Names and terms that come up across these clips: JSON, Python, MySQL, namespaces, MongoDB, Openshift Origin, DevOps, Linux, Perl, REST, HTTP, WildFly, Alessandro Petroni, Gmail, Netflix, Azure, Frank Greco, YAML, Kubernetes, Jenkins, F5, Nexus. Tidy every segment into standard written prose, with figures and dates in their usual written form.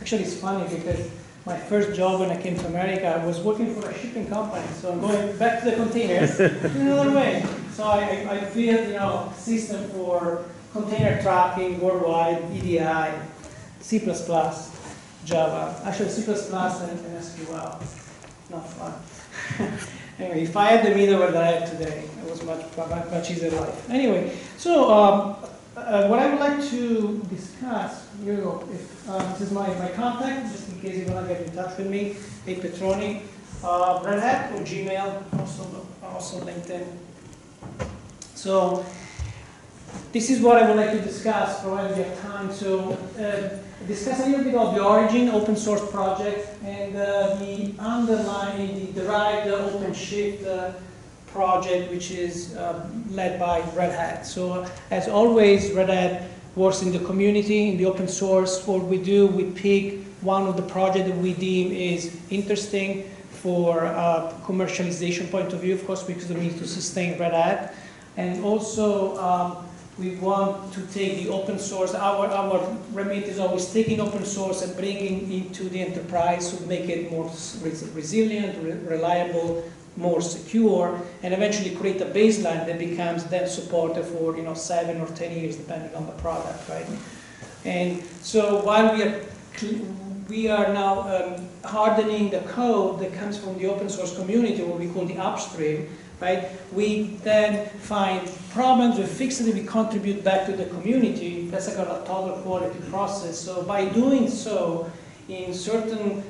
Actually, it's funny because my first job when I came to America, I was working for a shipping company. So I'm going back to the containers in another way. So I built, you know, system for container tracking worldwide, EDI, C++, Java. Actually, C++ and SQL. Not fun. Anyway, if I had the middleware that I have today, it was much easier life. Anyway, so what I would like to discuss, here we go. If, this is my contact, just in case you want to get in touch with me. Hey, Petroni, Red Hat or Gmail, also LinkedIn. So this is what I would like to discuss, provided we have time. So discuss a little bit of the origin open source project and the underlying, the derived OpenShift project, which is led by Red Hat. So as always, Red Hat works in the community, in the open source. What we do, we pick one of the projects that we deem is interesting for commercialization point of view, of course, because we need to sustain Red Hat. And also, we want to take the open source, our remit is always taking open source and bringing into the enterprise to make it more resilient, reliable, more secure, and eventually create a baseline that becomes then supported for 7 or 10 years, depending on the product, right? And so while we are now hardening the code that comes from the open source community, what we call the upstream, right? We then find problems, we fix it, we contribute back to the community. That's like a total quality process. So by doing so, in certain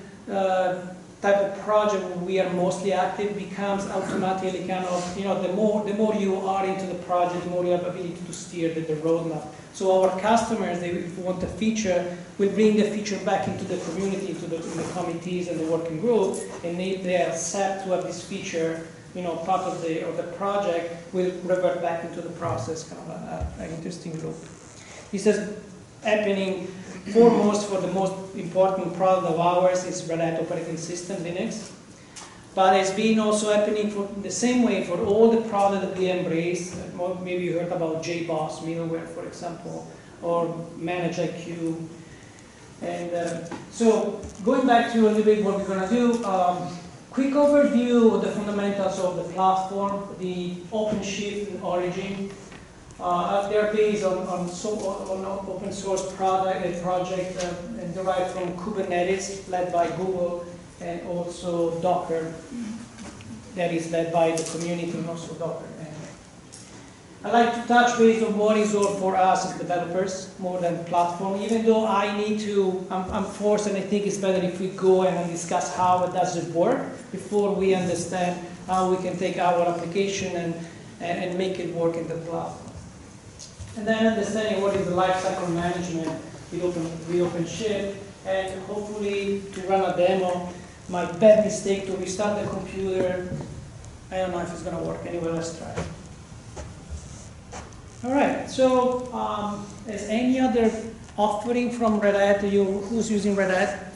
type of project where we are mostly active, becomes automatically kind of, the more you are into the project, the more you have ability to steer the roadmap. So our customers, they want a feature, we bring the feature back into the community, to the committees and the working group, and if they accept to have this feature, part of the project, will revert back into the process, kind of an interesting loop. This is happening foremost for the most important product of ours is Red Hat operating system, Linux. But it's been also happening for the same way for all the products that we embrace. Maybe you heard about JBoss, middleware, for example, or ManageIQ. And so going back to a little bit what we're going to do, quick overview of the fundamentals of the platform, the OpenShift and origin. They're based on open source product and project and derived from Kubernetes, led by Google, and also Docker, that is led by the community, and also Docker. I like to touch base on what is all for us as developers, more than platform, even though I'm forced, and I think it's better if we go and discuss how it does it work before we understand how we can take our application and make it work in the platform. And then understanding what is the lifecycle management with OpenShift, and hopefully to run a demo. My bad mistake to restart the computer. I don't know if it's going to work. Anyway, let's try it. All right. So, is any other offering from Red Hat? Who's using Red Hat?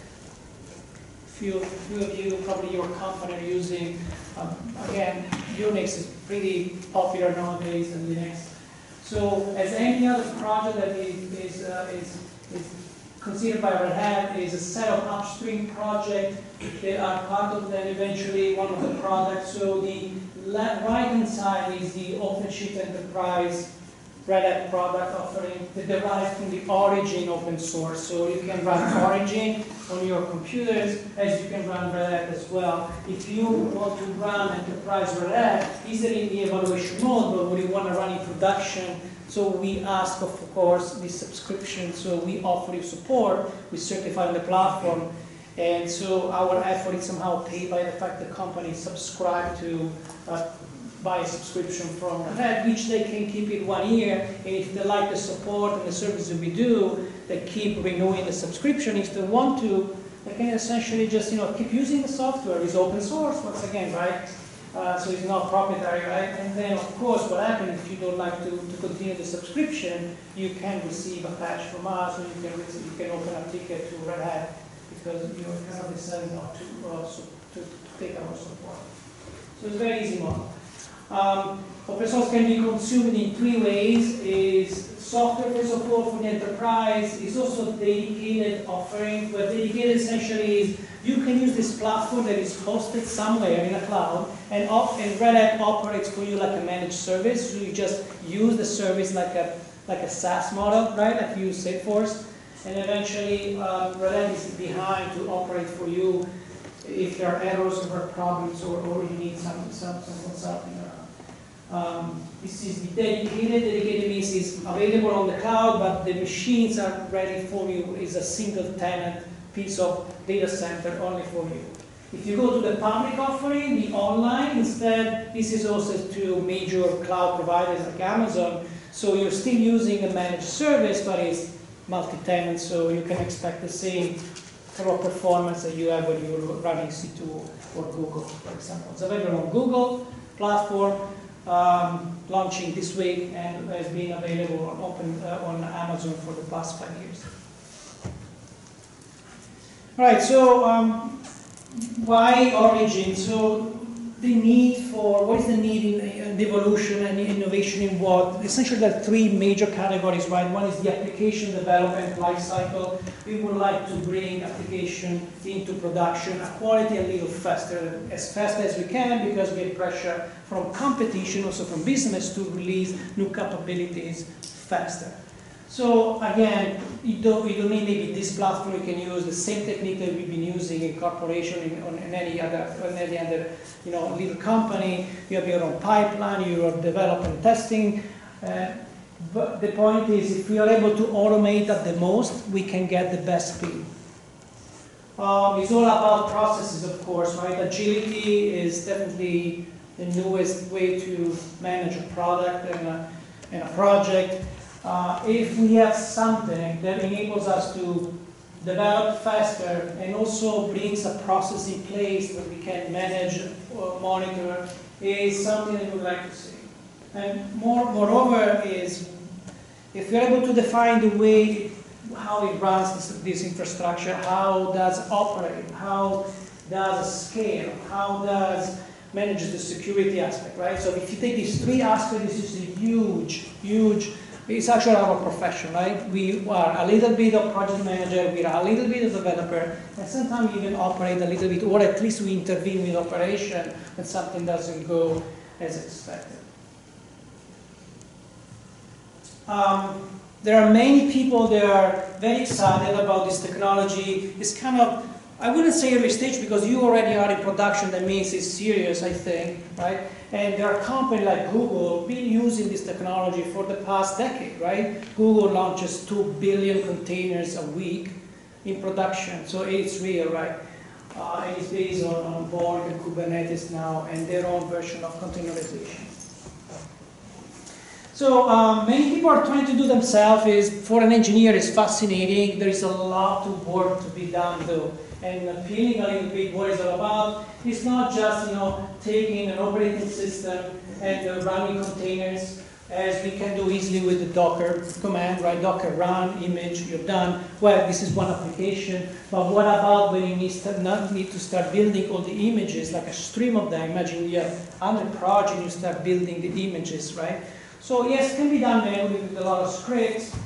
Few of you, probably your company, are using. Again, Unix is pretty popular nowadays, and Linux. So, as any other project that is considered by Red Hat, is a set of upstream projects that are part of then eventually one of the products. So, the right-hand side is the OpenShift Enterprise Red Hat product offering that derives from the origin open source. So, you can run origin on your computers as you can run Red Hat as well. If you want to run Enterprise Red Hat, easily in the evaluation mode, but we want to run in production, so we ask, of course, the subscription, so we offer you support, we certify on the platform, and so our effort is somehow paid by the fact the company subscribed to buy a subscription from Red Hat, which they can keep it 1 year, and if they like the support and the service that we do, they keep renewing the subscription. If they want to, they can essentially just keep using the software. It's open source, once again, right? So it's not proprietary, right? And then, of course, what happens if you don't like to continue the subscription, you can receive a patch from us, or you can open a ticket to Red Hat, because you have decided not to take our support. So it's a very easy model. Open source can be consumed in three ways. Is software, first of all, for the enterprise. Is also dedicated offering, where dedicated essentially is you can use this platform that is hosted somewhere in a cloud, and Red Hat operates for you like a managed service. So you just use the service like a SaaS model, right? Like you use Salesforce, and eventually Red Hat is behind to operate for you if there are errors or problems, or you need some consulting around. This is dedicated. Dedicated means it's available on the cloud, but the machines are ready for you. It's a single tenant piece of data center only for you. If you go to the public offering, the online, instead, this is also to major cloud providers like Amazon. So you're still using a managed service, but it's multi-tenant, so you can expect the same raw performance that you have when you're running C2 or Google, for example. It's available on Google platform, launching this week, and has been available on Amazon for the past 5 years. All right, so why Origin? So the need for, what is the need in evolution and innovation in what? Essentially, there are three major categories, right? One is the application development lifecycle. We would like to bring application into production at quality a little faster, as fast as we can, because we have pressure from competition, also from business, to release new capabilities faster. So again, you don't need maybe this platform. You can use the same technique that we've been using in corporation, on any other little company. You have your own pipeline, you develop and testing. But the point is, if we are able to automate at the most, we can get the best speed. It's all about processes, of course, right? Agility is definitely the newest way to manage a product and a project. If we have something that enables us to develop faster and also brings a process in place that we can manage or monitor, is something that we would like to see. And moreover is, if we're able to define the way how it runs this infrastructure, how does it operate, how does it scale, how does it manage the security aspect, right? So if you take these three aspects, this is a huge, huge. It's actually our profession, right? We are a little bit of project manager, we are a little bit of developer, and sometimes even operate a little bit, or at least we intervene with operation when something doesn't go as expected. There are many people that are very excited about this technology. It's kind of, I wouldn't say every stage, because you already are in production, that means it's serious, I think, right? And there are companies like Google been using this technology for the past decade, right? Google launches 2 billion containers a week in production, so it's real, right? And it's based on Borg and Kubernetes now, and their own version of containerization. So many people are trying to do themselves. For an engineer, it's fascinating. There is a lot of work to be done, though. And peeling a little bit what it's all about. It's not just taking an operating system and running containers, as we can do easily with the Docker command, right? Docker run, image, you're done. Well, this is one application, but what about when you need to start building all the images, like a stream of them? Imagine you have 100 projects, you start building the images, right? So yes, it can be done manually with a lot of scripts.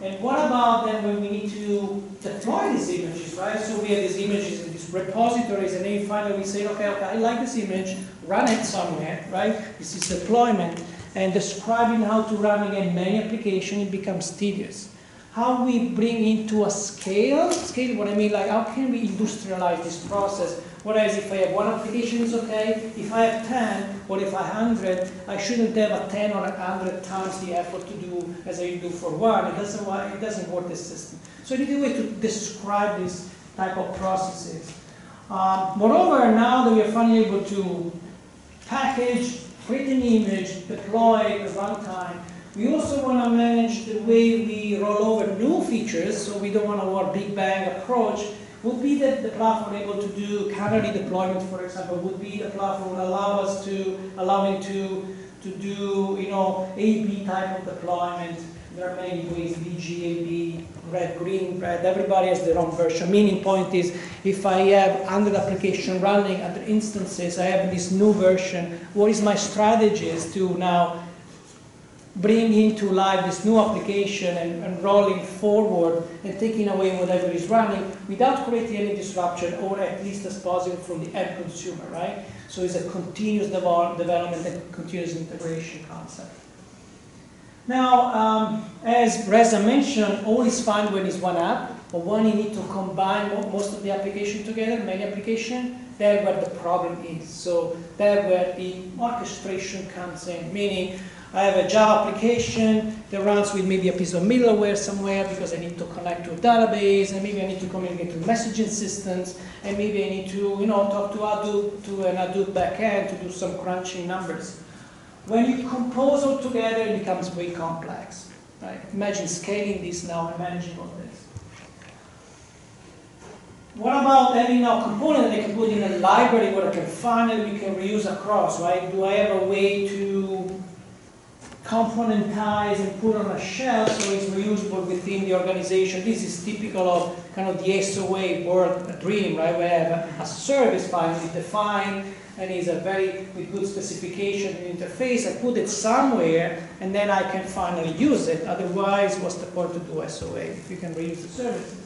And what about then when we need to deploy these images, right? So we have these images in these repositories, and then finally we say, okay, I like this image, run it somewhere, right? This is deployment. And describing how to run again many applications, it becomes tedious. How we bring into a scale, what I mean, like how can we industrialize this process? Whereas if I have one application, it's okay. If I have 10, or if I have 100, I shouldn't have a 10 or 100 times the effort to do as I do for one. It doesn't work, the system. So I need a way to describe this type of processes. Moreover, now that we are finally able to package, create an image, deploy at runtime, we also want to manage the way we roll over new features, so we don't want our big bang approach. Would be that the platform able to do canary deployment, for example, would be the platform would allow it to do A/B type of deployment. There are many ways, VG, AB, red, green, red, everybody has their own version. Meaning point is, if I have 100 applications running, other instances, I have this new version, what is my strategy is to now bring into live this new application and rolling forward and taking away whatever is running without creating any disruption, or at least as possible from the end consumer, right? So it's a continuous development and continuous integration concept. Now, as Reza mentioned, all is fine when it's one app, but when you need to combine most of the application together, many applications, that's where the problem is. So that's where the orchestration comes in, meaning I have a Java application that runs with maybe a piece of middleware somewhere because I need to connect to a database, and maybe I need to communicate to messaging systems, and maybe I need to, you know, talk to Hadoop, to an Hadoop backend to do some crunching numbers. When you compose all together, it becomes very complex, right? Imagine scaling this now and managing all this. What about having now component that I can put in a library where I can find and we can reuse across, right? Do I have a way to componentize and put on a shell so it's reusable within the organization? This is typical of kind of the SOA world, a dream, right? Where I have a service file is defined and is a very with good specification and interface. I put it somewhere and then I can finally use it. Otherwise, what's the point to do SOA if you can reuse the services?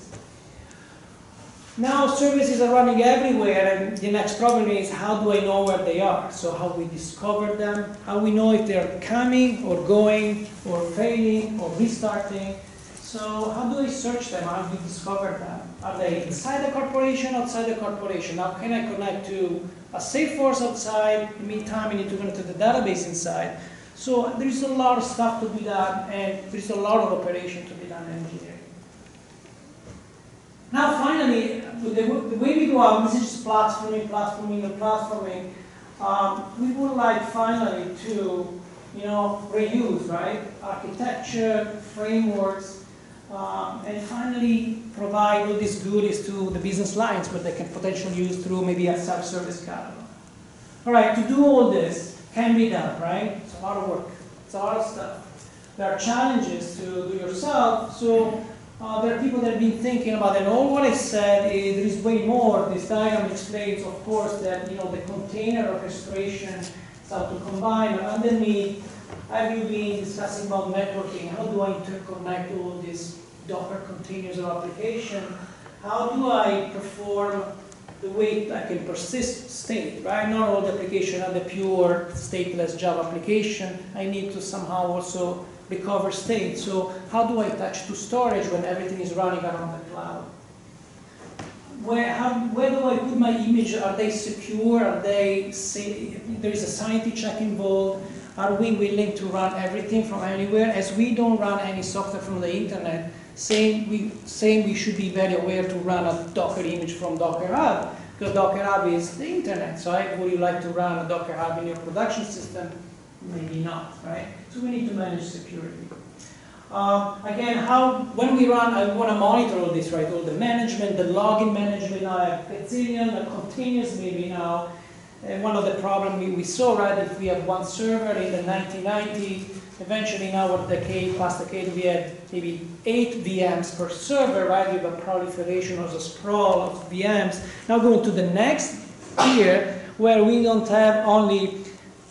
Now services are running everywhere, and the next problem is how do I know where they are? So how we discover them, how we know if they're coming or going or failing or restarting. So how do I search them? How do we discover them? Are they inside the corporation, outside the corporation? How can I connect to a Salesforce outside? In the meantime, I need to connect to the database inside. So there is a lot of stuff to be done, and there is a lot of operation to be done in engineering. Now, finally, the way we go out, this is just platforming. We would like finally to, you know, reuse, right? Architecture, frameworks, and finally provide all these goodies to the business lines where they can potentially use through maybe a self-service catalog. All right, to do all this can be done, right? It's a lot of work, it's a lot of stuff. There are challenges to do yourself, so there are people that have been thinking about it. And all what I said is there is way more. This diagram explains, of course, that you know the container orchestration, how to combine. But underneath, have you been discussing about networking? How do I interconnect all these Docker containers or application? How do I perform the way I can persist state? Right? Not all the applications are the pure stateless Java application. I need to somehow also recover state. So how do I attach to storage when everything is running around the cloud? Where do I put my image? Are they secure? Are they safe? There is a sanity check involved. Are we willing to run everything from anywhere? As we don't run any software from the internet, we should be very aware to run a Docker image from Docker Hub, because Docker Hub is the internet. So would you like to run a Docker Hub in your production system? Maybe not, right? So we need to manage security. Again, when we run, I want to monitor all this, right? All the management, the login management, I have gazillion, continuous maybe now. And one of the problems we saw, right, if we had one server in the 1990s, eventually in our decade, past decade, we had maybe 8 VMs per server, right? With a proliferation or a sprawl of VMs. Now going to the next year, where we don't have only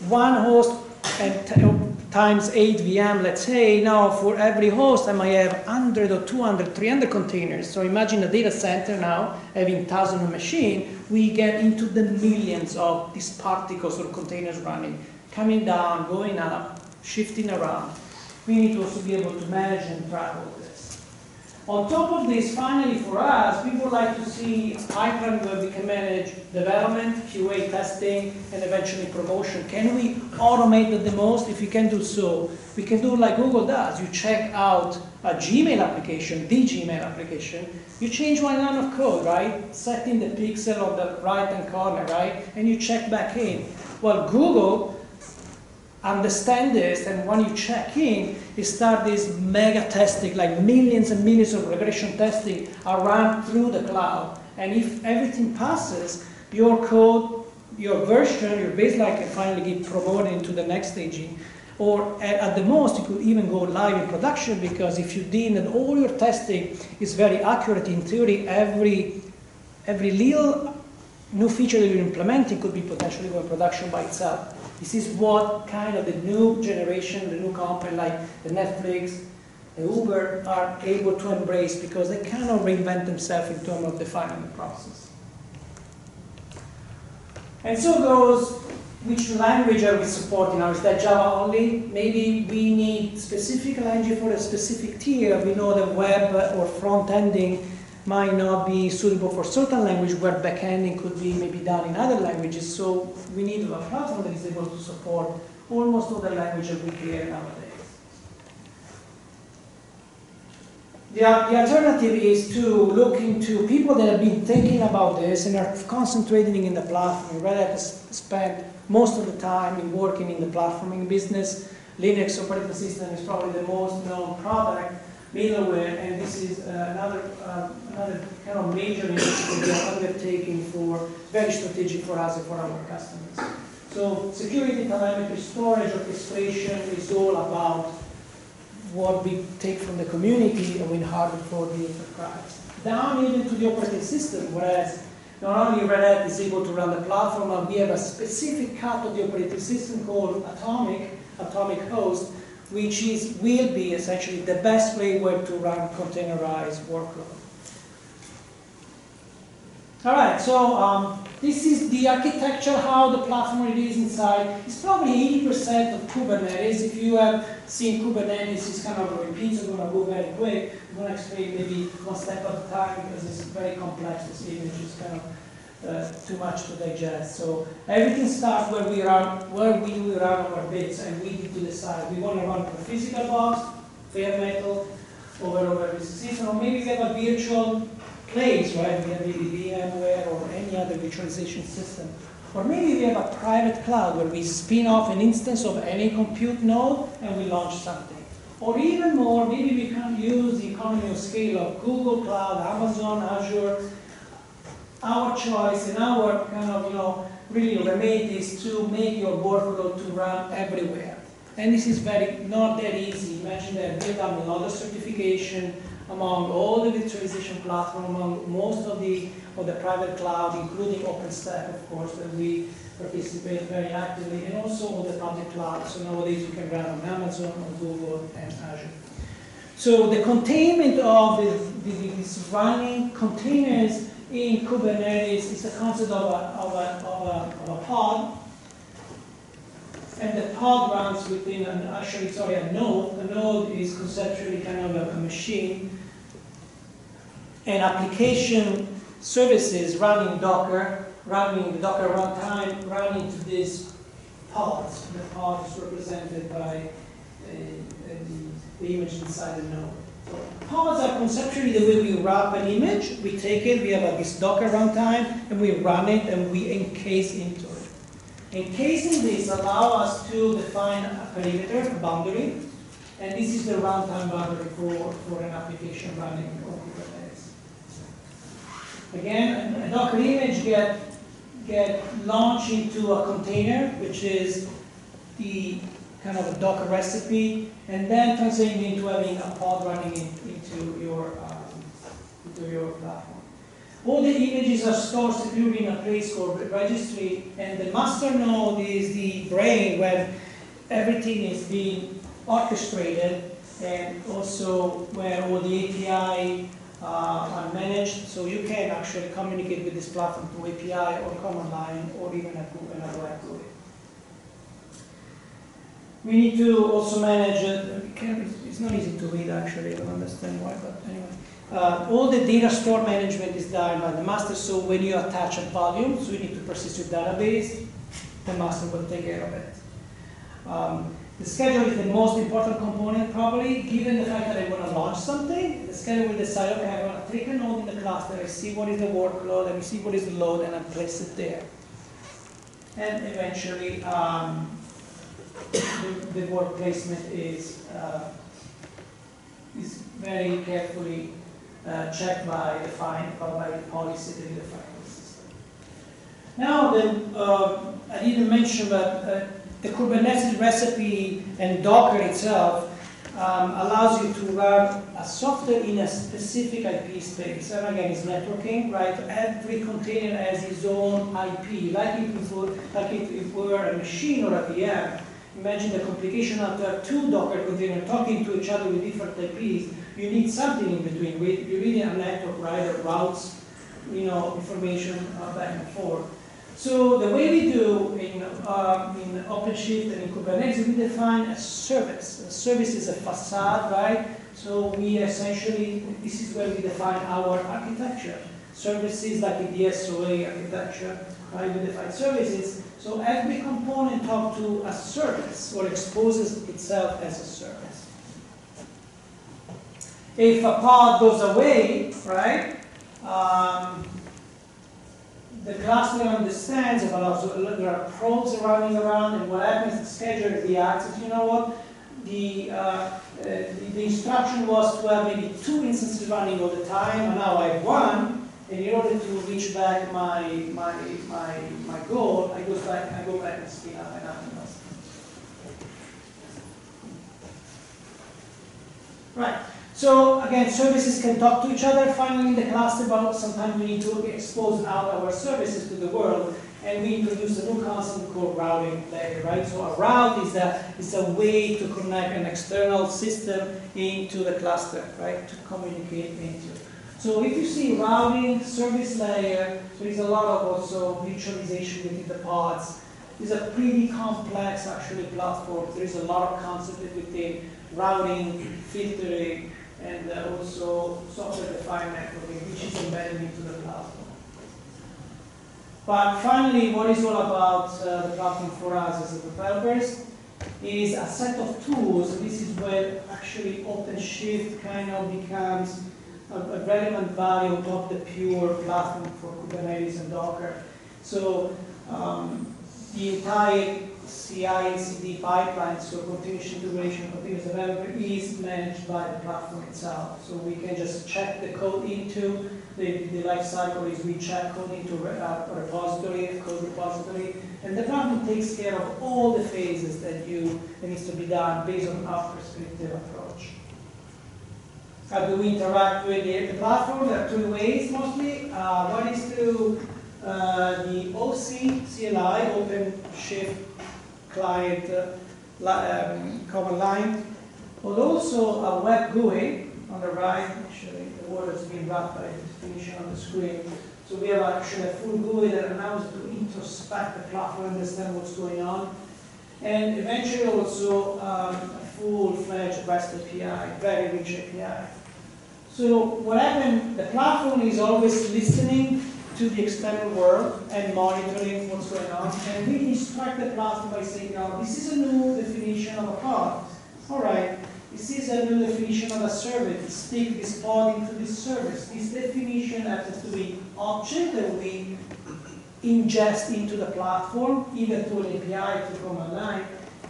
one host and times 8 VM, let's say. Now for every host I might have 100 or 200, 300 containers. So imagine a data center now having thousands of machines. We get into the millions of these particles or containers running, coming down, going up, shifting around. We need to also be able to manage and track all this. On top of this, finally for us, we would like to see a pipeline where we can manage development, QA testing, and eventually promotion. Can we automate the most? If we can do so, we can do like Google does. You check out a Gmail application, the Gmail application, you change one line of code, right? Setting the pixel on the right-hand corner, right? And you check back in. Well, Google understand this, and when you check in, you start this mega testing, like millions and millions of regression testing are run through the cloud. And if everything passes, your code, your version, your baseline can finally get promoted into the next staging. or at the most you could even go live in production, because if you deem that all your testing is very accurate in theory, every little new feature that you're implementing could be potentially going to production by itself. This is what kind of the new generation, the new company like the Netflix, the Uber are able to embrace, because they cannot reinvent themselves in terms of defining the process. And so goes, which language are we supporting now? Is that Java only? Maybe we need specific language for a specific tier. We know that web or front-ending might not be suitable for certain language, where back-ending could be maybe done in other languages. So we need a platform that is able to support almost all the languages we hear nowadays. The alternative is to look into people that have been thinking about this and are concentrating in the platform. Red Hat has spent most of the time in working in the platforming business. Linux operating system is probably the most known product, middleware, and this is another kind of major initiative we are undertaking, for very strategic for us and for our customers. So security, telemetry, storage, orchestration is all about what we take from the community and we inherit for the enterprise. Down even to the operating system, whereas not only Red Hat is able to run the platform, but we have a specific cut of the operating system called Atomic Host, which will be essentially the best way where to run containerized workload. All right, so this is the architecture, how the platform it is inside. It's probably 80% of Kubernetes. If you have seen Kubernetes, it's kind of a repeat, so I'm going to go very quick. I'm going to explain maybe one step at a time, because it's very complex, this image is kind of too much to digest. So everything starts where we run our bits, and we need to decide. We want to run for physical box, bare metal, over this system, or maybe we have a virtual place, right? We have EDI, VMware, or any other virtualization system. Or maybe we have a private cloud where we spin off an instance of any compute node and we launch something. Or even more, maybe we can use the economy of scale of Google Cloud, Amazon, Azure. Our choice and our kind of, really remit is to make your workload to run everywhere. And this is not that easy. Imagine that we have another certification among all the virtualization platforms, among most of the private cloud, including OpenStack, of course, that we participate very actively, and also all the public cloud. So nowadays you can run on Amazon, on Google, and Azure. So the containment of these running containers in Kubernetes is the concept of a pod, and the pod runs within a node. A node is conceptually kind of a machine, and application services running Docker, running the Docker runtime, running to these pods. The pod is represented by the image inside the node. So pods are conceptually the way we wrap an image. We take it, we have this Docker runtime, and we run it, and we encase into it. Encasing this allows us to define a perimeter, a boundary, and this is the runtime boundary for an application running on Kubernetes. Again, a Docker image get launched into a container, which is the kind of a Docker recipe, and then translating into having a pod running into your platform. All the images are stored securely in a place called registry, and the master node is the brain where everything is being orchestrated, and also where all the API are managed. So you can actually communicate with this platform through API or command line or even a web GUI. We need to also manage it. It's not easy to read, actually. I don't understand why, but anyway. All the data store management is done by the master, so when you attach a volume, so you need to persist your database, the master will take care of it. The schedule is the most important component, probably, given the fact that I want to launch something. The schedule will decide, okay, I want to take a node in the cluster, I see what is the workload, I see what is the load, and I place it there. And eventually, the work placement is very carefully checked by the policy that we define the system. Now, I didn't mention, but the Kubernetes recipe and Docker itself allows you to run a software in a specific IP space. And again, it's networking, right? Every container has its own IP. Like if it were a machine or a VM, imagine the complication after two Docker containers talking to each other with different IPs. You need something in between. You really a network, right? Or routes, you know, information back and forth. So the way we do in OpenShift and in Kubernetes, we define a service. A service is a facade, right? So we essentially, this is where we define our architecture. Services like in the SOA architecture, right? We define services. So every component talks to a service or exposes itself as a service. If a pod goes away, right? The cluster understands about, so there are probes running around, and what happens is the scheduler reacts. You know what? The instruction was to have maybe two instances running all the time, and now I have one. And in order to reach back my goal, I go back and spin up and nothing else. Right. So again, services can talk to each other finally in the cluster, but sometimes we need to expose out our services to the world, and we introduce a new concept called routing layer, right? So a route is a way to connect an external system into the cluster, right? To communicate into. So if you see routing, service layer, there is a lot of also virtualization within the pods. It's a pretty complex actually platform. There is a lot of concepts within routing, filtering, and also software-defined networking, which is embedded into the platform. But finally, what is all about the platform for us as developers is a set of tools. This is where actually OpenShift kind of becomes a relevant value on top of the pure platform for Kubernetes and Docker. So the entire CI and CD pipelines, so continuous integration, continuous development, is managed by the platform itself. So we can just check the code into the life cycle is we check code into a repository, a code repository, and the platform takes care of all the phases that needs to be done based on our perspective approach. How do we interact with the platform? There are two ways mostly. One is through the OC CLI, OpenShift client command line, but also a web GUI on the right. Actually, the word has been wrapped by the definition on the screen. So we have actually a full GUI that allows to introspect the platform, understand what's going on, and eventually also a full-fledged REST API, very rich API. So what happened? The platform is always listening to the external world and monitoring what's going on, and we instruct the platform by saying, now this is a new definition of a pod. All right, this is a new definition of a service. Stick this pod into this service. This definition happens to be object that we ingest into the platform, either through an API, through command line,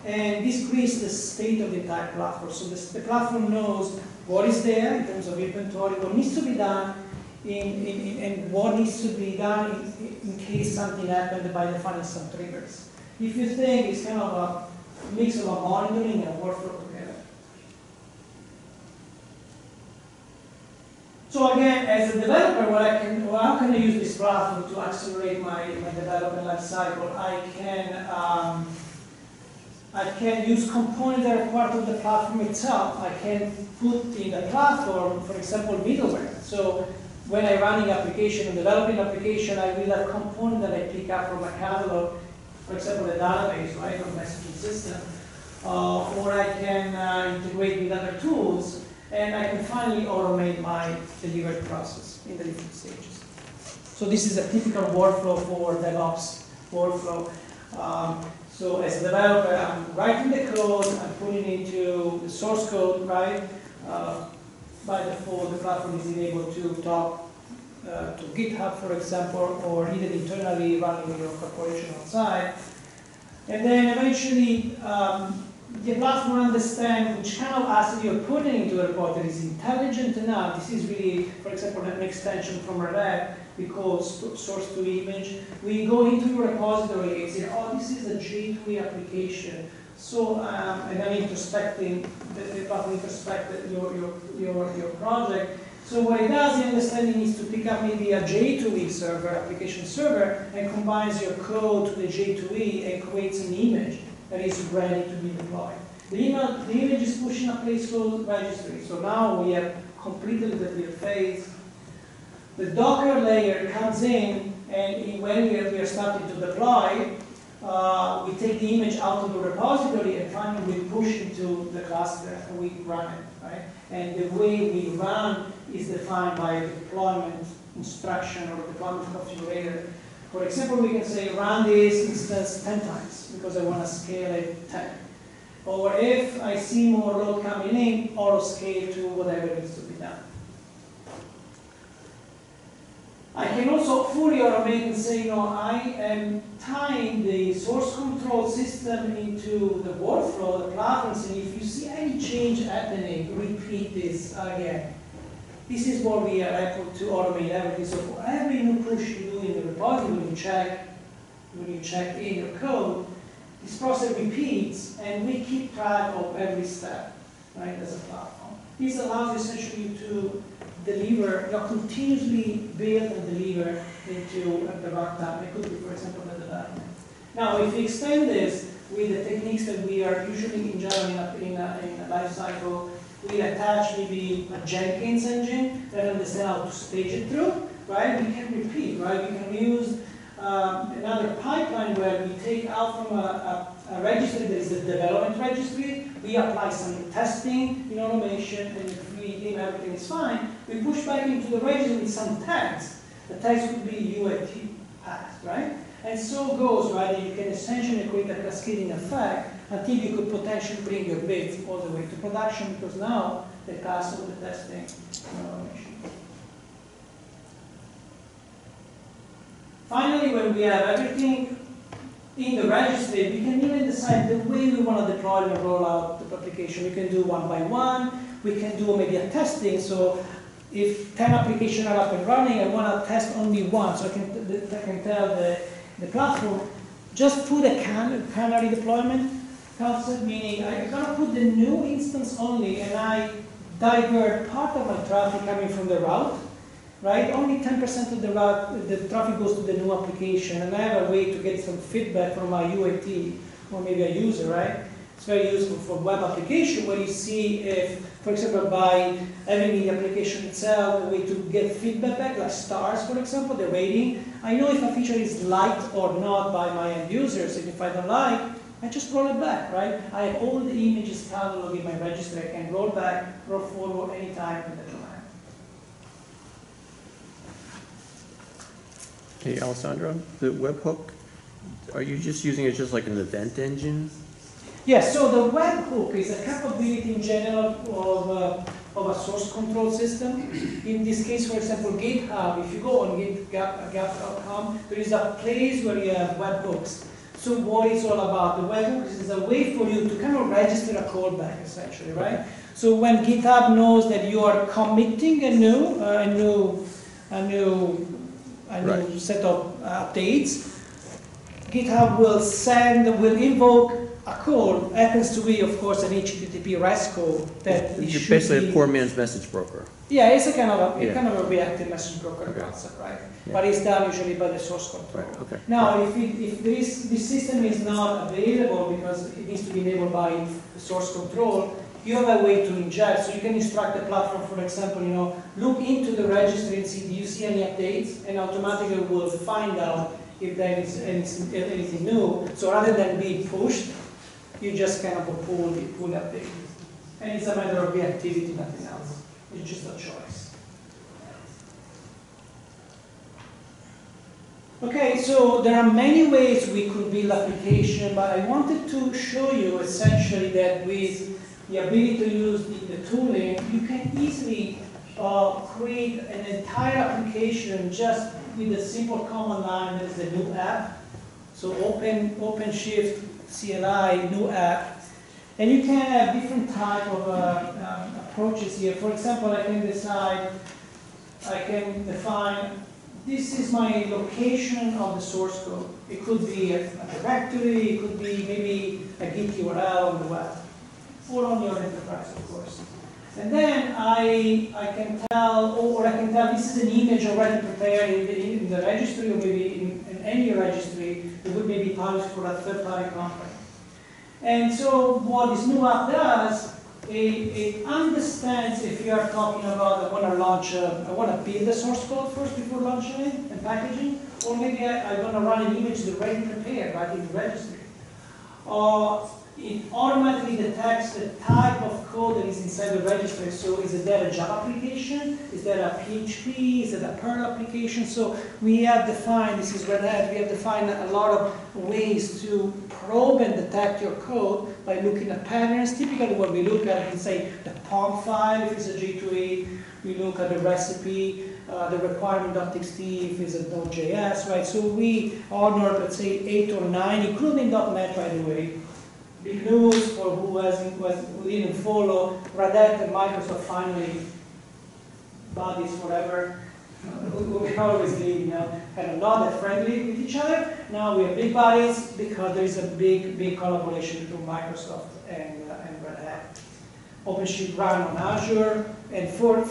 and this creates the state of the entire platform. So the platform knows what is there in terms of inventory, what needs to be done, and what needs to be done in case something happened by defining some triggers. If you think it's kind of a mix of a monitoring and a workflow together. So again, as a developer, how can I use this platform to accelerate my development life cycle? I can use components that are part of the platform itself. I can put in the platform, for example, middleware. So when I run an application and developing an application, I will have a component that I pick up from a catalog, for example, a database, right, or messaging system. Or I can integrate with other tools, and I can finally automate my delivery process in the different stages. So this is a typical workflow for DevOps workflow. So as a developer, I'm writing the code, I'm putting it into the source code, right? By default, the platform is enabled to talk to GitHub, for example, or even internally running your corporation on site. And then eventually, the platform understands which kind of asset you're putting into a report that is intelligent enough. This is really, for example, an extension from Red Hat, we call source to image. We go into your repository and say, oh, this is a J2EE application. So, and I'm introspecting, the platform introspected your project. So what it does, the understanding is to pick up maybe a J2EE server, application server, and combines your code to the J2EE and creates an image that is ready to be deployed. The image is pushing a placeholder registry. So now we have completed the interface. The Docker layer comes in, and when we are starting to deploy, we take the image out of the repository and finally we push into the cluster and we run it, right? And the way we run is defined by a deployment instruction or deployment configurator. For example, we can say run this instance 10 times because I want to scale it 10. Or if I see more load coming in, auto scale to whatever needs to be done. I can also fully automate and say, you know, I am tying the source control system into the workflow, the platforms, and if you see any change happening, repeat this again. This is what we are able to automate everything. So for every new push you do in the repository, when you check in your code, this process repeats, and we keep track of every step, right, as a platform. This allows essentially to deliver, you know, continuously build and deliver into the runtime. It could be, for example, the development. Now, if we extend this with the techniques that we are usually in Java in a life cycle, we attach maybe a Jenkins engine that understands how to stage it through, right? We can repeat, right? We can use another pipeline where we take out from a registry that is a development registry, we apply some testing in automation, and if we deem everything is fine, we push back into the registry with some tags. The tags would be UAT path, right? And so it goes, right? You can essentially create a cascading effect until you could potentially bring your bits all the way to production, because now they pass all the testing and automation. Finally, when we have everything in the registry, we can even decide the way we want to deploy and roll out the application. We can do one by one. We can do maybe a testing. So if 10 applications are up and running, I want to test only one. So I can tell the platform, just put a canary deployment concept, meaning I'm going to put the new instance only, and I divert part of my traffic coming from the route, right? Only 10% of the route, the traffic goes to the new application, and I have a way to get some feedback from my UAT or maybe a user, right? It's very useful for web application where you see if, for example, by having the application itself, a way to get feedback back, like stars, for example, the rating. I know if a feature is liked or not by my end users, and if I don't like, I just roll it back, right? I have all the images cataloged in my registry. I can roll back, roll forward anytime with the client. Hey, Alessandro, the webhook, are you just using it just like an event engine? Yes, so the webhook is a capability in general of a source control system. In this case, for example, GitHub, if you go on github.com, there is a place where you have webhooks. So what it's all about, the webhook is a way for you to kind of register a callback, essentially, right? So when GitHub knows that you are committing a new set of updates, GitHub will invoke a call. Happens to be, of course, an HTTP REST call that it should be. It's basically a poor man's message broker. Yeah, it's a kind of a reactive message broker concept, right? Yeah. But it's done usually by the source control. Right. Okay. Now, if this system is not available because it needs to be enabled by the source control, you have a way to inject. So you can instruct the platform, for example, you know, look into the registry and see, do you see any updates? And automatically will find out if there is anything new. So rather than being pushed, you just kind of pull updates. And it's a matter of reactivity, nothing else. It's just a choice. Okay, so there are many ways we could build application, but I wanted to show you essentially that with the ability to use the tooling, you can easily create an entire application just with a simple command line that is a new app. So OpenShift CLI, new app, And you can have different type of approaches here. For example, I can decide, I can define, this is my location of the source code. It could be a directory, it could be maybe a Git URL on the web, or on your enterprise, of course. And then I can tell, or I can tell this is an image already prepared in the registry, or maybe in any registry that would maybe publish for a third-party company. And so what this move up does, it understands if you are talking about I want to launch, I want to build the source code first before launching it and packaging, or maybe I want to run an image that's already prepared right in the registry. It automatically detects the type of code that is inside the registry. So is that a Java application? Is that a PHP? Is that a Perl application? So we have defined, this is Red Hat, we have defined a lot of ways to probe and detect your code by looking at patterns. Typically what we look at is, say, the POM file, if it's a J2EE, we look at the recipe, the requirement.txt, if it's a Node.js, right? So we honor, let's say, 8 or 9, including .NET, by the way. Big news for who didn't follow, Red Hat and Microsoft finally, buddies forever, we always leave, kind of not that friendly with each other. Now we are big buddies because there is a big, big collaboration between Microsoft and Red Hat. OpenShift run on Azure, and for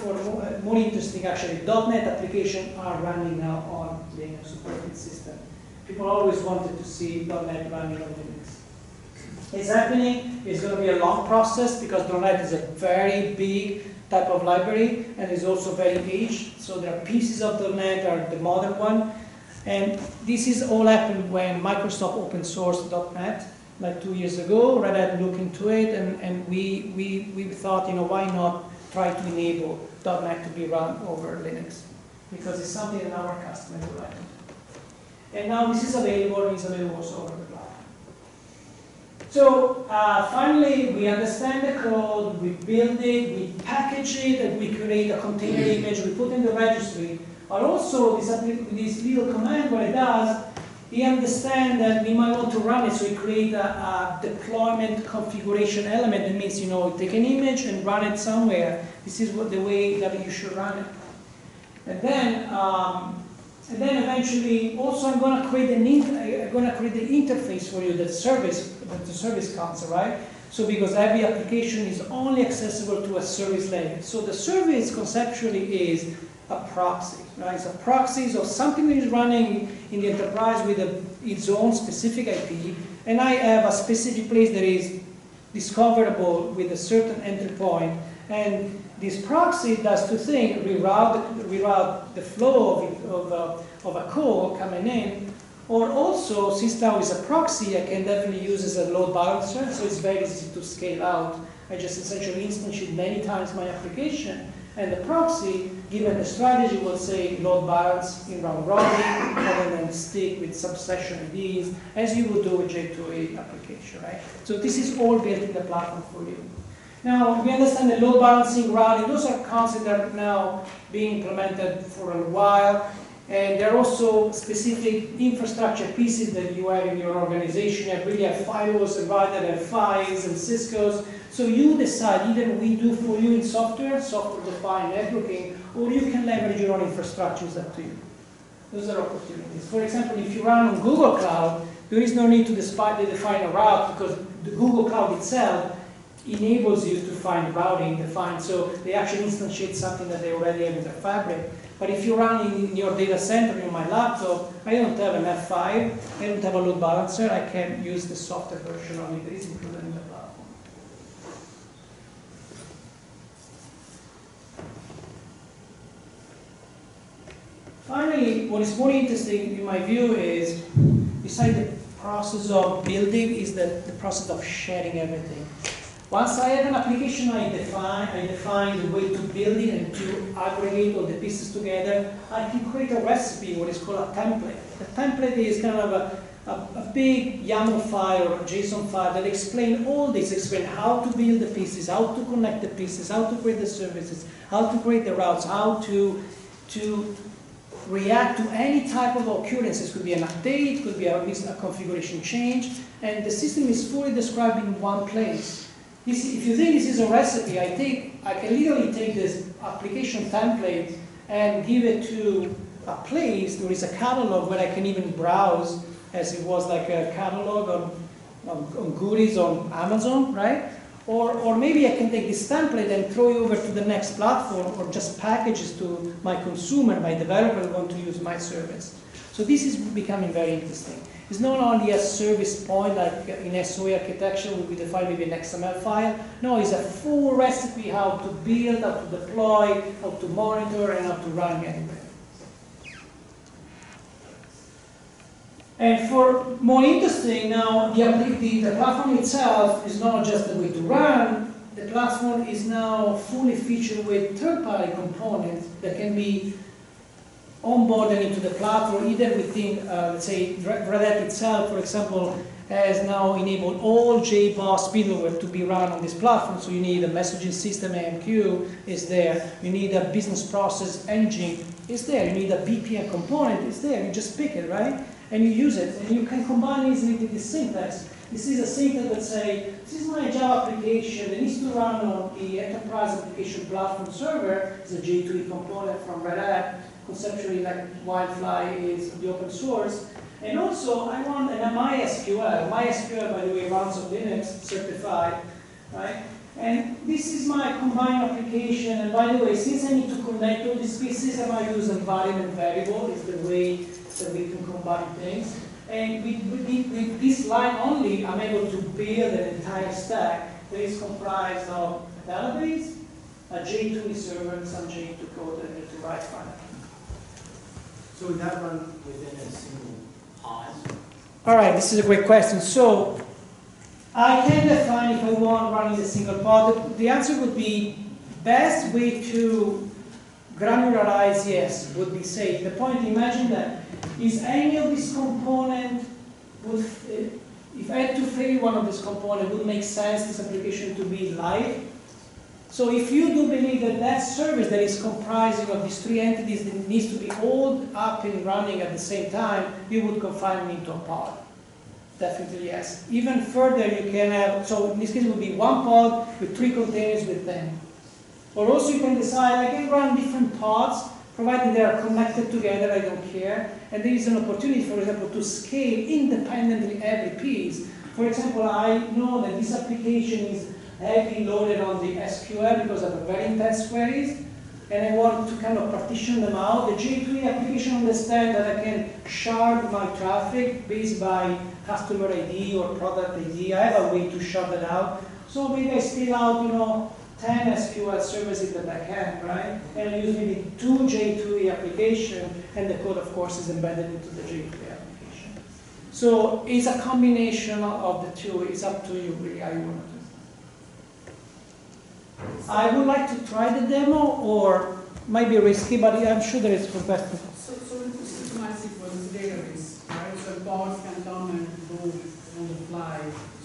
more interesting, actually, .NET applications are running now on Linux operating system. People always wanted to see .NET running on Linux. It's happening, it's going to be a long process because .NET is a very big type of library and is also very aged. So there are pieces of .NET are the modern one. And this is all happened when Microsoft open sourced .NET like 2 years ago. Red Hat looked into it and we thought, why not try to enable .NET to be run over Linux? Because it's something that our customers would like. And now this is available, it's available also over the cloud. So finally, we understand the code, we build it, we package it, and we create a container image, we put in the registry. But also, this little command, what it does, we understand that we might want to run it, so we create a deployment configuration element. That means, take an image and run it somewhere. This is the way that you should run it. And then eventually, also I'm going to create the interface for you, the service console, right? So because every application is only accessible to a service layer. So the service conceptually is a proxy, right? It's a proxy of something that is running in the enterprise with its own specific IP, and I have a specific place that is discoverable with a certain entry point, and this proxy does two things: reroute the flow of a call coming in, or also, since now it's a proxy, I can definitely use as a load balancer, so it's very easy to scale out. I just essentially instantiate many times my application, and the proxy, given the strategy, will say load balance in round robin, and then stick with subsession IDs, as you would do with J2EE application, right? So this is all built in the platform for you. Now, we understand the load balancing routing. Those are concepts that are now being implemented for a while. And there are also specific infrastructure pieces that you have in your organization. You really have firewalls, and FIs, and Cisco's. So you decide, either we do for you in software-defined networking, or you can leverage your own infrastructure. It's up to you. Those are opportunities. For example, if you run on Google Cloud, there is no need to define a route, because the Google Cloud itself enables you to find routing defined, so they actually instantiate something that they already have in their fabric. But if you run in your data center, in my laptop, I don't have an F5, I don't have a load balancer, I can use the software version of it that is included in the platform. Finally, what is more interesting in my view is, besides the process of building, is the process of sharing everything. Once I have an application, I define the way to build it and to aggregate all the pieces together. I can create a recipe, what is called a template. The template is kind of a big YAML file or a JSON file that explains all this, explain how to build the pieces, how to connect the pieces, how to create the services, how to create the routes, how to react to any type of occurrences. Could be an update, could be a configuration change, and the system is fully described in one place. This, if you think this is a recipe, I can literally take this application template and give it to a place. There is a catalog where I can even browse, as it was like a catalog on goodies on Amazon, right? Or maybe I can take this template and throw it over to the next platform, or just packages to my consumer, my developer who want to use my service. So this is becoming very interesting. It's not only a service point like in SOA architecture we define maybe an XML file. No, it's a full recipe how to build, how to deploy, how to monitor, and how to run anywhere. And for more interesting now, the platform itself is not just the way to run. The platform is now fully featured with third-party components that can be onboarded into the platform, either within, let's say, Red Hat itself, for example, has now enabled all JBoss middleware to be run on this platform. So you need a messaging system, AMQ is there. You need a business process engine, is there. You need a BPM component, is there. You just pick it, right? And you use it, and you can combine easily with this syntax. This is a syntax that say, this is my Java application that needs to run on the enterprise application platform server. It's a J2EE component from Red Hat, conceptually like Wildfly is the open source. And also, I want an MySQL. MySQL, by the way, runs on Linux, certified, right? And this is my combined application. And by the way, since I need to connect all these pieces, I might use environment variable. It's the way that we can combine things. And with this line only, I'm able to build an entire stack that is comprised of a database, a J2EE server, some J2 code that I need to write finally. So would that run within a single pod? All right, this is a great question. So I can define if I want running a single pod. The answer would be best way to granularize, yes, would be say, the point, imagine that is any of these component would, if I had to fail one of these components, would make sense this application to be live. So if you do believe that that service that is comprising of these three entities that needs to be all up and running at the same time, you would confine me into a pod. Definitely yes. Even further, you can have, so in this case it would be one pod with three containers with them. Or also you can decide, I can run different pods, provided they are connected together, I don't care. And there is an opportunity, for example, to scale independently every piece. For example, I know that this application is heavily loaded on the SQL because of very intense queries, and I want to kind of partition them out. The J2EE application understands that I can shard my traffic based by customer ID or product ID. I have a way to shard that out. So maybe I steal out, you know, 10 SQL servers in the backend, right? And I use maybe two J2EE applications, and the code, of course, is embedded into the J2EE application. So it's a combination of the two. It's up to you, really, how you want to do it. I would like to try the demo, or might be risky, but I'm sure there is perfection. So if you systemize it for this database, right? So pods can come and go on the fly.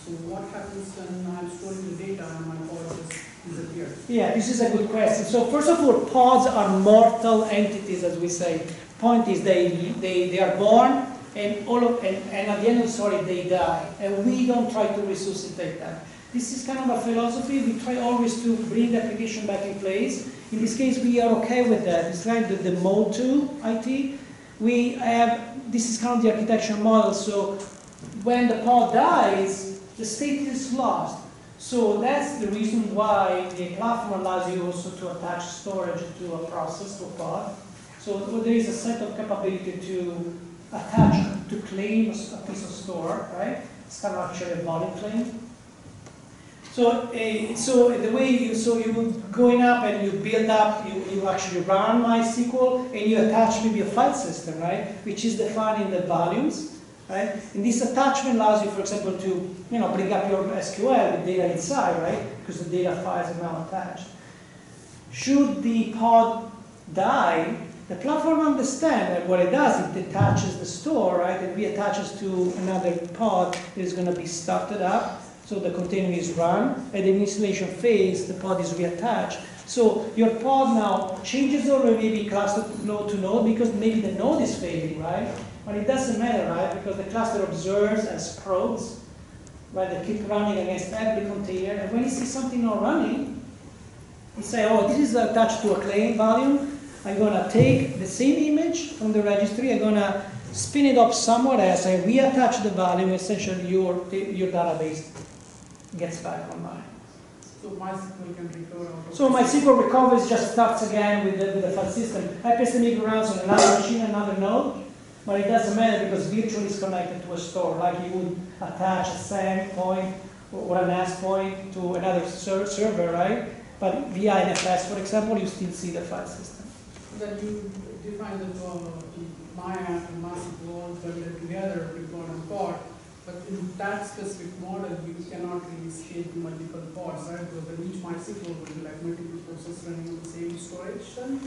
So what happens when I'm storing the data and my pods just disappear? Yeah, this is a good question. So first of all, pods are mortal entities, as we say. Point is they are born, and and at the end of the story they die, and we don't try to resuscitate them. This is kind of a philosophy. We try always to bring the application back in place. In this case, we are okay with that. It's like the mode 2 IT. We have, this is kind of the architecture model. So when the pod dies, the state is lost. So that's the reason why the platform allows you also to attach storage to a process or pod. So there is a set of capability to attach, to claim a piece of store, right? It's kind of actually a body claim. So, so you would going up and you build up, you actually run MySQL and you attach maybe a file system, right? Which is defined in the values. Right? And this attachment allows you, for example, to bring up your SQL with data inside, right? Because the data files are now attached. Should the pod die, the platform understands that what it does, it detaches the store, right? It reattaches to another pod that is going to be started up. So the container is run. At the installation phase, the pod is reattached. So your pod now changes over maybe cluster node to node because maybe the node is failing, right? But it doesn't matter, right? Because the cluster observes and probes where they keep running against every container. And when you see something not running, you say, oh, this is attached to a claim value. I'm going to take the same image from the registry, I'm going to spin it up somewhere else, and reattach the value, essentially your database gets back online. So MySQL can recover? So MySQL recovers, just starts again with the file system. I paste the MySQL rounds on another machine, another node, but it doesn't matter because virtually it's connected to a store, like you would attach a SAM point or an S point to another server, right? But via NFS, for example, you still see the file system. That you define the problem of my app and MySQL all blended together, report and pod, but in that specific model, you cannot really scale multiple pods, right? Because then each MySQL will be like multiple processes running in the same storage then?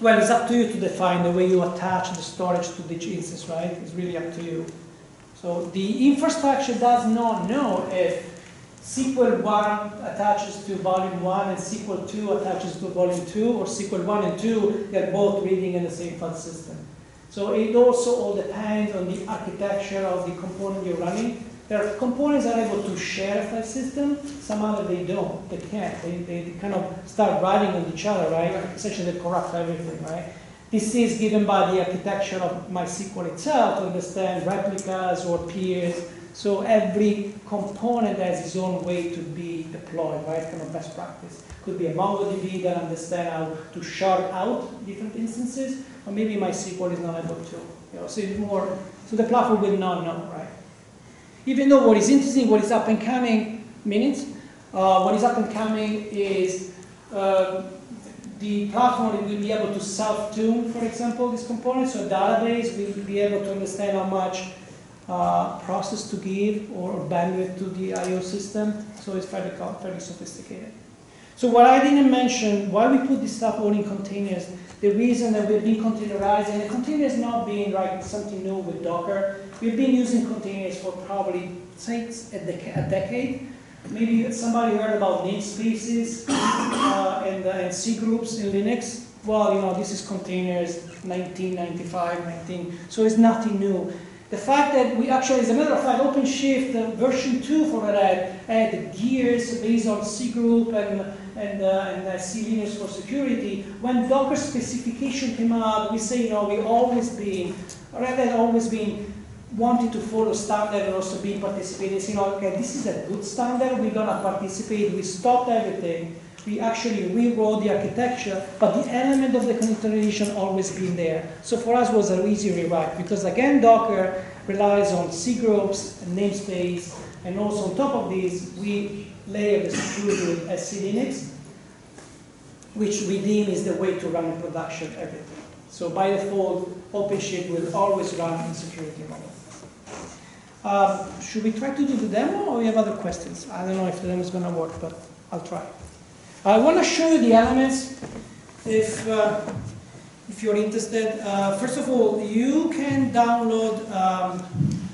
Well, it's up to you to define the way you attach the storage to the instance, right? It's really up to you. So the infrastructure does not know if SQL 1 attaches to volume 1 and SQL 2 attaches to volume 2, or SQL 1 and 2, they're both reading in the same file system. So it also all depends on the architecture of the component you're running. There are components that are able to share a file system, some other they don't, they can't. They kind of start writing on each other, right? Essentially they corrupt everything, right? This is given by the architecture of MySQL itself to understand replicas or peers. So every component has its own way to be deployed, right? Kind of best practice. Could be a MongoDB that understands how to shard out different instances, or maybe MySQL is not able to. You know, so it's more. So the platform will not know, right? Even though what is interesting, what is up and coming is the platform will be able to self-tune, for example, this component. So database will be able to understand how much process to give or bandwidth to the I/O system, so it's fairly sophisticated. So what I didn't mention, why we put this stuff all in containers, the reason that we've been containerizing, and containers not being like something new with Docker, we've been using containers for probably a decade. Maybe somebody heard about namespaces and cgroups in Linux. Well, you know, this is containers 1995, 19, so it's nothing new. The fact that we actually, as a matter of fact, OpenShift version 2 for Red Hat had gears based on cgroup and cLinux for security. When Docker specification came out, we say, you know, Red Hat always been wanting to follow standard and also being participating. You know, okay, this is a good standard, we're going to participate, we stopped everything. We actually rewrote the architecture, but the element of the containerization always been there. So for us, it was an easy rewrite because again, Docker relies on cgroups and namespace, and also on top of these, we layer the security with SCLinux, which we deem is the way to run in production everything. So by default, OpenShift will always run in security mode. Should we try to do the demo, or we have other questions? I don't know if the demo is going to work, but I'll try. I want to show you the elements if you're interested. First of all, you can download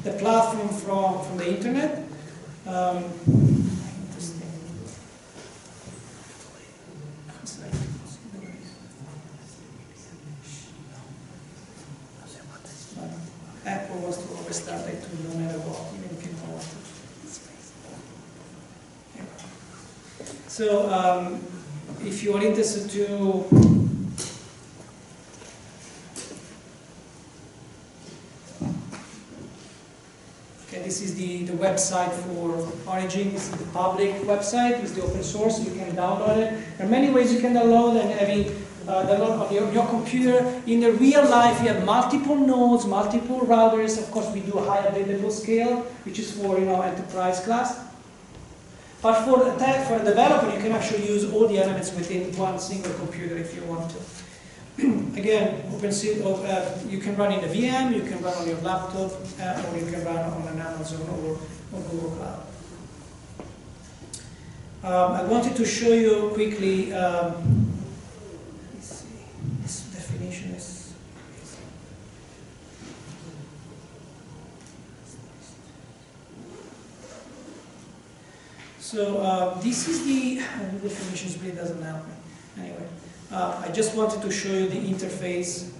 the platform from the internet. Apple wants to overstart it no matter what, even if you don't want to. So, if you are interested to okay, this is the website for Origin. This is the public website. It's the open source. You can download it. There are many ways you can download and having download on your computer. In the real life, you have multiple nodes, multiple routers. Of course, we do high available scale, which is for enterprise class. But for a developer, you can actually use all the elements within one single computer if you want to. Again, you can run in a VM, you can run on your laptop, or you can run on an Amazon or Google Cloud. I wanted to show you quickly, let's see, this definition is. So this is the definitions really doesn't help me. Anyway, I just wanted to show you the interface. It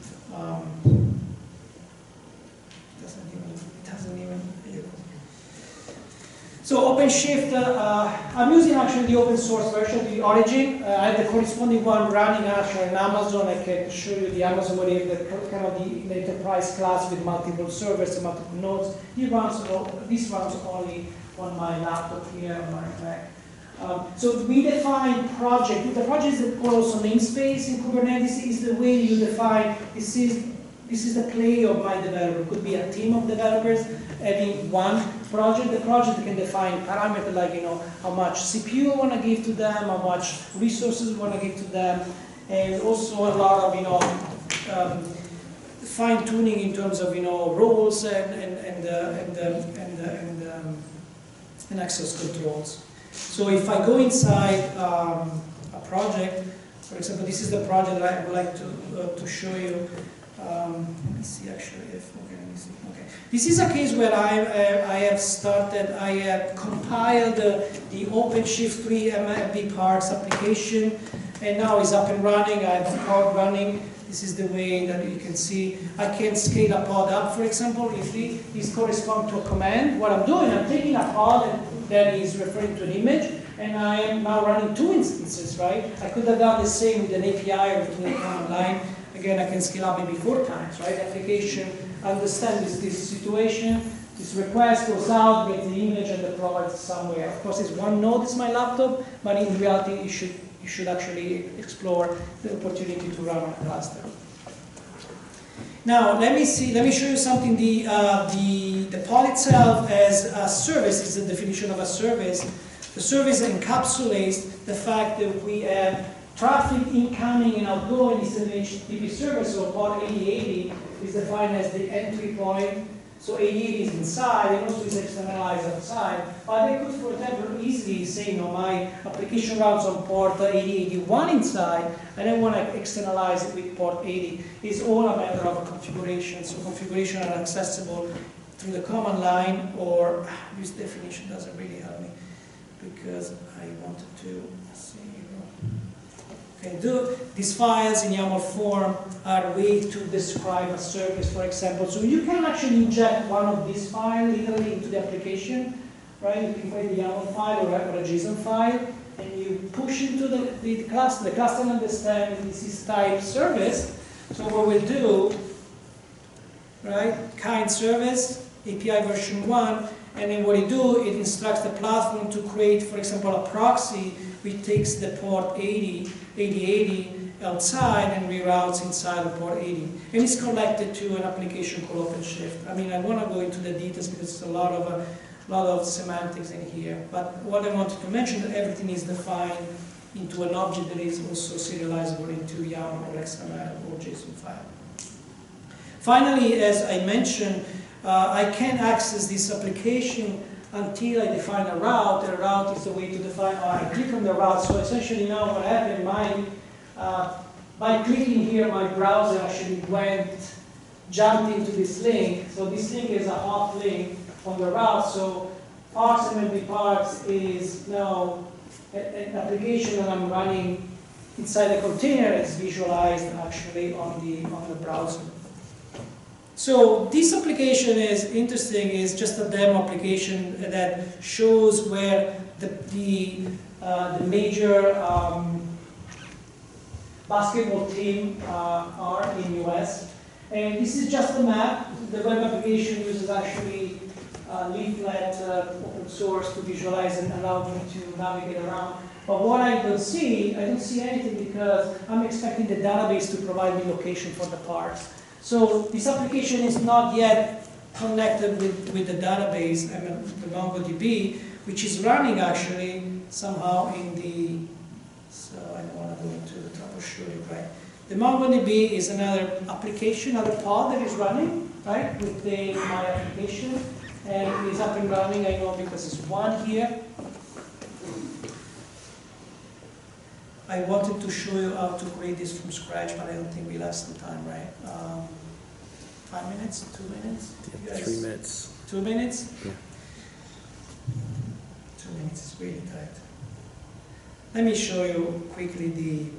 doesn't even OpenShift, I'm using actually the open source version, the origin. I have the corresponding one running actually on Amazon. I can show you the Amazon where you have the, kind of the enterprise class with multiple servers and multiple nodes. This runs only on my laptop here, on my Mac. So we define project. The project is also namespace in Kubernetes. Is the way you define this is the play of my developer. It could be a team of developers having one project. The project can define parameters like how much CPU I want to give to them, how much resources I want to give to them, and also a lot of fine tuning in terms of roles and access controls. So if I go inside a project, for example, this is the project that I would like to show you. Let me see actually if let me see. Okay. This is a case where I have compiled the OpenShift 3 MFB parts application, and now it's up and running. I have a pod running. This is the way that you can see. I can scale a pod up, for example. If this corresponds to a command, what I'm doing, I'm taking a pod that is referring to an image, and I am now running two instances, right? I could have done the same with an API or with a command line. Again, I can scale up maybe 4 times, right? The application understands this situation, this request goes out, gets the image, and the product somewhere. Of course, it's one node, it's my laptop, but in reality, you should actually explore the opportunity to run a cluster. Now, let me show you something. The pod itself as a service is the definition of a service. The service encapsulates the fact that we have traffic incoming and outgoing. Is an HTTP server, so pod 8080 is defined as the entry point. So 8080 is inside, and also is externalized outside. But they could, for example, easily say, my application runs on port 8081 inside, and I want to externalize it with port 80. It's all a matter of configuration. So configuration are accessible through the command line, or this definition doesn't really help me because I wanted to see. These files in YAML form are a way to describe a service, for example. So you can actually inject one of these files literally into the application, right? You can create the YAML file or a JSON file, and you push into the cluster. The cluster understands this is type service. So what we'll do, right? Kind service, API version 1, and then what you do, it instructs the platform to create, for example, a proxy which takes the port 8080 outside and reroutes inside of port 80. And it's connected to an application called OpenShift. I mean, I want to go into the details because it's a lot of semantics in here. But what I wanted to mention, that everything is defined into an object that is also serializable into YAML or XML or JSON file. Finally, as I mentioned, I can access this application until I define a route. A route is the way to define, I click on the route. So essentially now what happened, by clicking here, my browser actually jumped into this link. So this link is a hot link on the route. So parts MFB parts is now an application that I'm running inside a container. It's visualized actually on the browser. So this application is interesting. It's just a demo application that shows where the major basketball team are in the US. And this is just a map. The web application uses actually leaflet open source to visualize and allow me to navigate around. But what I don't see anything because I'm expecting the database to provide me location for the parts. So this application is not yet connected with the database, I mean, the MongoDB, which is running actually somehow in the, so I don't want to go into the troubleshooting, right? The MongoDB is another application, another pod that is running, right, within my application, and it's up and running, I know, because it's one here. I wanted to show you how to create this from scratch, but I don't think we lost the time, right? 5 minutes? 2 minutes? Yeah, 3 minutes. 2 minutes? Yeah. 2 minutes is really tight. Let me show you quickly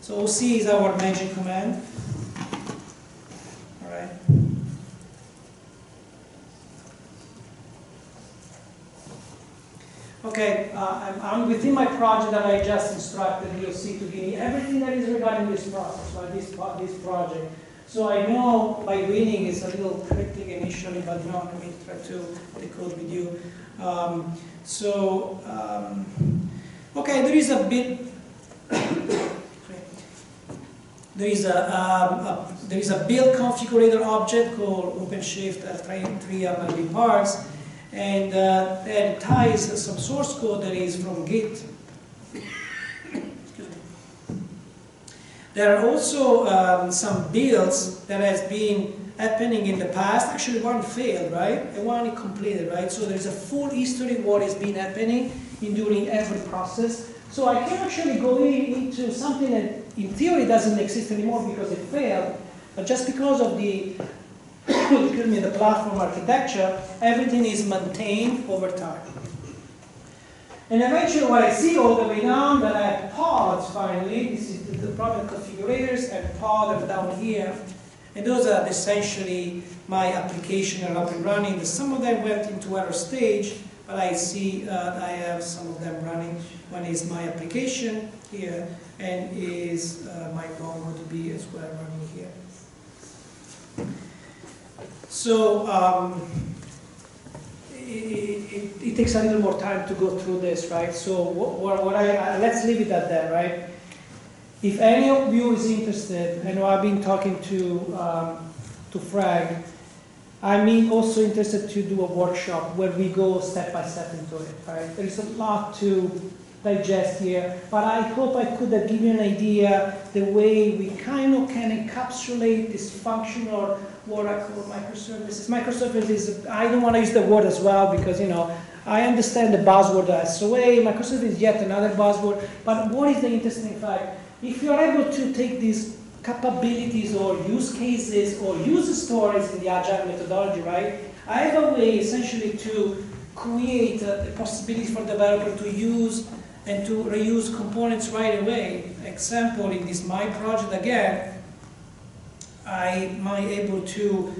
So OC is our magic command. All right. okay, I'm within my project that I just instructed the OC to give me everything that is regarding this process, or this project. So I know by reading it's a little cryptic initially, but you know, I mean, try to decode with you. Okay, there is a bit. There is a build configurator object called OpenShift 3 MLB parts, and that ties some source code that is from Git. There are also some builds that has been happening in the past. Actually, one failed, right? And one completed, right? So there's a full history of what has been happening during every process. So I can actually go into something that in theory doesn't exist anymore because it failed, but just because of the, excuse me, the platform architecture, everything is maintained over time. And eventually what I see all the way down, that I have pods finally, this is the problem configurators and pods are down here. And those are essentially my application are up and running. Some of them went into error stage, but I see I have some of them running. One is my application here, and is my MongoDB as well running here. So, It takes a little more time to go through this, right? So let's leave it at that, right? If any of you is interested, I know I've been talking to Frank. I'm also interested to do a workshop where we go step by step into it, right? There's a lot to digest here, but I hope I could have given you an idea the way we kind of can encapsulate this function or what I call microservices. Microservices, I don't want to use the word as well because, you know, I understand the buzzword SOA, microservice is yet another buzzword, but what is the interesting fact? If you are able to take these capabilities or use cases or user stories in the Agile methodology, right, I have a way essentially to create a possibility for developer to use and to reuse components right away. Example, in this my project again, I might able to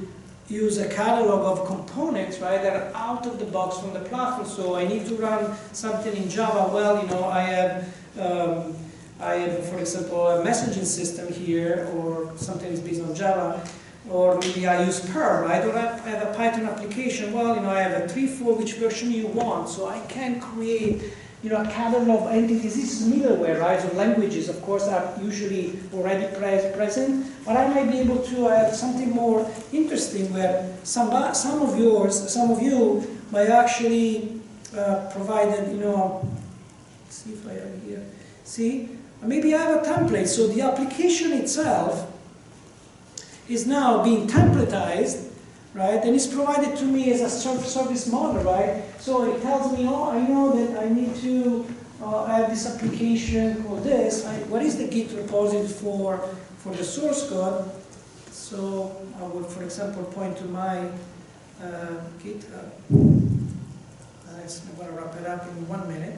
use a catalog of components, right, that are out of the box from the platform. So I need to run something in Java. Well, you know, I have, for example, a messaging system here, or something is based on Java, or maybe I use Perl. I don't have a Python application. Well, you know, I have a 3.4, which version you want, so I can create, you know, a catalog of entities. This is middleware, right? So languages, of course, are usually already present, but I might be able to have something more interesting where some of you might actually provide, you know, let's see if I have here. See, maybe I have a template, so the application itself is now being templatized, right? And it's provided to me as a service model, right? So it tells me, oh, I know that I need to have this application called this. What is the Git repository for the source code? So I would, for example, point to my GitHub. I'm going to wrap it up in 1 minute.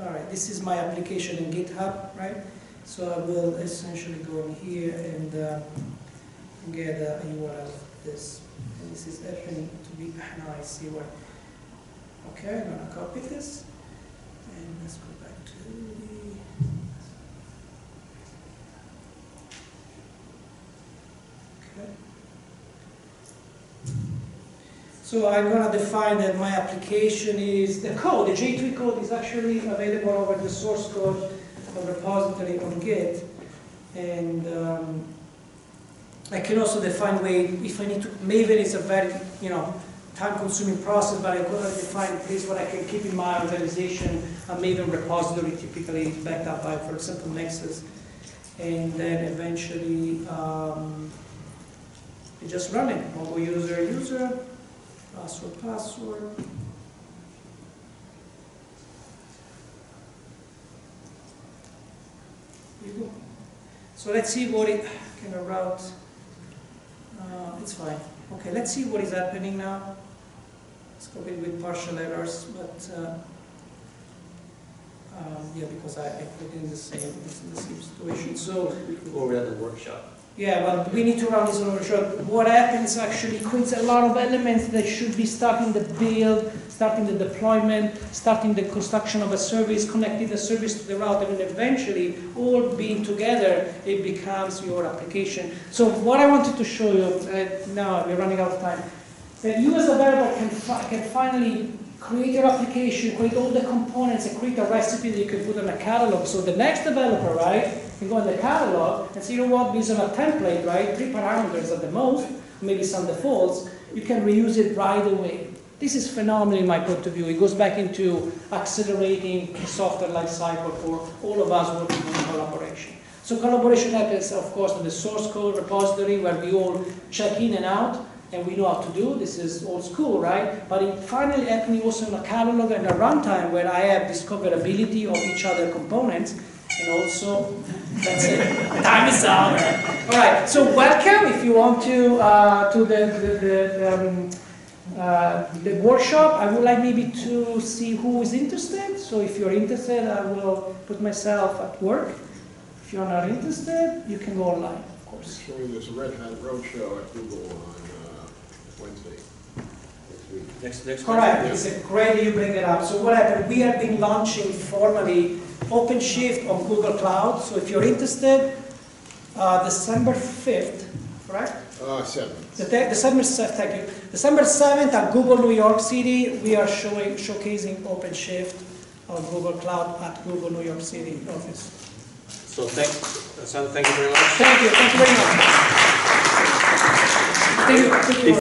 Alright, this is my application in GitHub, right? So I will essentially go in here and get a URL of this. And this is happening to be, now I see where. Okay, I'm gonna copy this. And let's go back to the. Okay. So I'm going to define that my application is the code. The J2EE code is actually available over the source code repository on Git. And I can also define way, if I need to, Maven is a very, you know, time-consuming process, but I could define place where I can keep in my organization a Maven repository, typically backed up by, for example, Nexus. And then eventually, you just run it, mobile user. Password. There you go. So let's see what it can route. It's fine. Okay, let's see what is happening now. It's copied with partial errors, but Yeah, because I put in the same situation. So before we had the workshop. Yeah, but we need to run this over short. What happens actually creates a lot of elements that should be starting the build, starting the deployment, starting the construction of a service, connecting the service to the router, and eventually all being together, it becomes your application. So what I wanted to show you, now we're running out of time, that you as a developer can finally create your application, create all the components, and create a recipe that you can put on a catalog. So the next developer, right, can go in the catalog and see, you know what, these are a template, right? 3 parameters at the most, maybe some defaults. You can reuse it right away. This is phenomenal in my point of view. It goes back into accelerating the software life cycle for all of us working on collaboration. So collaboration happens, of course, in the source code repository where we all check in and out. And we know how to do, this is old school, right? But it finally happened also in a catalog and a runtime where I have discoverability of each other components, and also, that's it, time is out. All right, so welcome if you want to the workshop. I would like maybe to see who is interested. So if you're interested, I will put myself at work. If you're not interested, you can go online, of course. I'm showing this Red Hat Roadshow at Google on Wednesday. Next correct. Wednesday. It's a great you bring it up. So what happened? We have been launching formally OpenShift on Google Cloud. So if you're interested, December 5th, correct? 7th. Thank you. December 7th at Google New York City, we are showcasing OpenShift on Google Cloud at Google New York City office. So thank you very much. Thank you very much. Thank you.